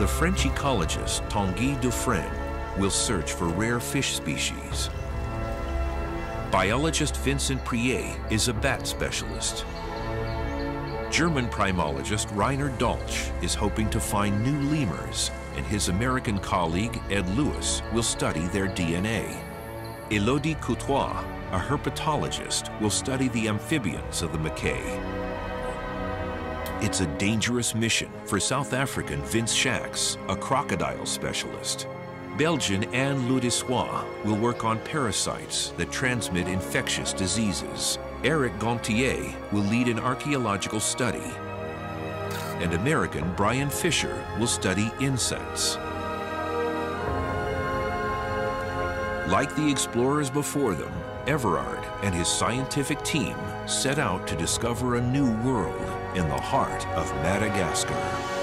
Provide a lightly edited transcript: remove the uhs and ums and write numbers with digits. The French ecologist Tanguy Dufresne will search for rare fish species. Biologist Vincent Prié is a bat specialist. German primatologist Reiner Dolch is hoping to find new lemurs, and his American colleague Ed Lewis will study their DNA. Elodie Coutois, a herpetologist, will study the amphibians of the Makay. It's a dangerous mission for South African Vince Shacks, a crocodile specialist. Belgian Anne Ludissois will work on parasites that transmit infectious diseases. Eric Gontier will lead an archaeological study. And American Brian Fisher will study insects. Like the explorers before them, Everard and his scientific team set out to discover a new world in the heart of Madagascar.